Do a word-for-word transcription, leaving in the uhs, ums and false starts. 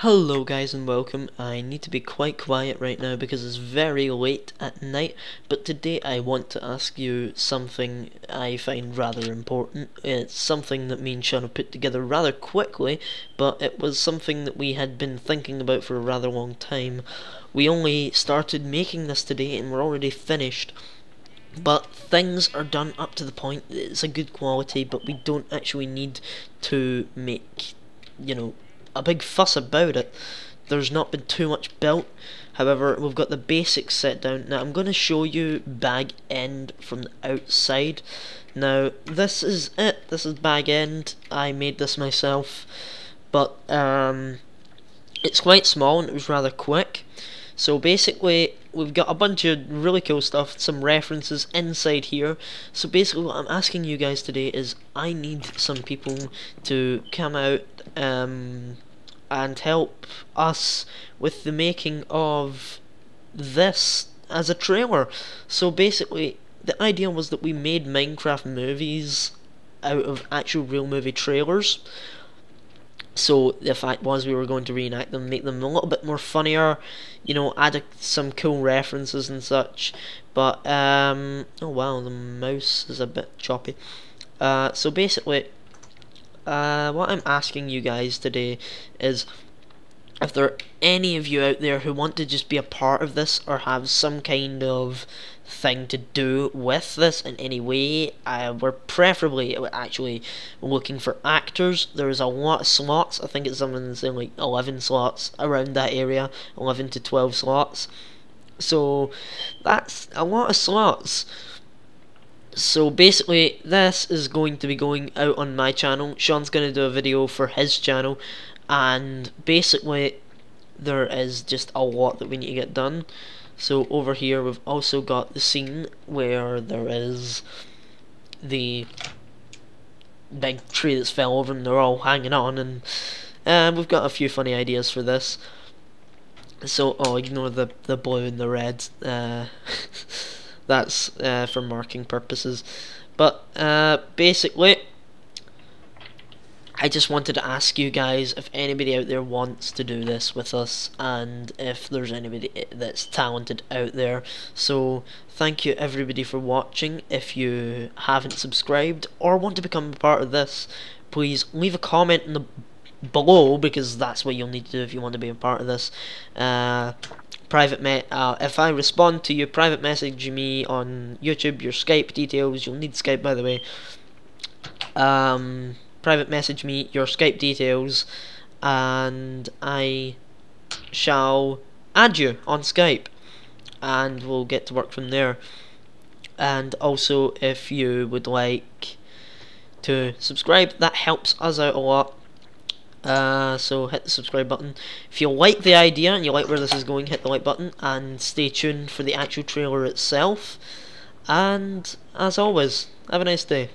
Hello guys and welcome. I need to be quite quiet right now because it's very late at night, but today I want to ask you something I find rather important. It's something that me and Sean have put together rather quickly, but it was something that we had been thinking about for a rather long time. We only started making this today and we're already finished. But things are done up to the point that it's a good quality, but we don't actually need to make, you know, a big fuss about it. There's not been too much built. However, we've got the basics set down. Now I'm going to show you Bag End from the outside. Now this is it. This is Bag End. I made this myself, but um, it's quite small and it was rather quick. So basically we've got a bunch of really cool stuff, some references inside here. So basically what I'm asking you guys today is I need some people to come out um, and help us with the making of this as a trailer. So basically the idea was that we made Minecraft movies out of actual real movie trailers. So the fact was we were going to reenact them, make them a little bit more funnier, you know, add a, some cool references and such. But um oh wow, the mouse is a bit choppy. Uh so basically uh what I'm asking you guys today is if there are any of you out there who want to just be a part of this or have some kind of thing to do with this in any way, uh, we're preferably actually looking for actors. There's a lot of slots. I think it's something that's in like eleven slots around that area, eleven to twelve slots. So that's a lot of slots. So basically this is going to be going out on my channel. Sean's going to do a video for his channel. And basically there is just a lot that we need to get done. So over here we've also got the scene where there is the big tree that's fell over and they're all hanging on, and uh, we've got a few funny ideas for this. So oh, ignore the, the blue and the red, uh, that's uh, for marking purposes. But uh, basically I just wanted to ask you guys if anybody out there wants to do this with us and if there's anybody that's talented out there. So thank you everybody for watching. If you haven't subscribed or want to become a part of this, please leave a comment in the below, because that's what you'll need to do if you want to be a part of this. Uh, private me uh, if I respond to you, private message me on YouTube, your Skype details. You'll need Skype, by the way. Um... Private message me your Skype details and I shall add you on Skype and we'll get to work from there. And also if you would like to subscribe, that helps us out a lot. Uh, so hit the subscribe button. If you like the idea and you like where this is going, hit the like button and stay tuned for the actual trailer itself. And as always, have a nice day.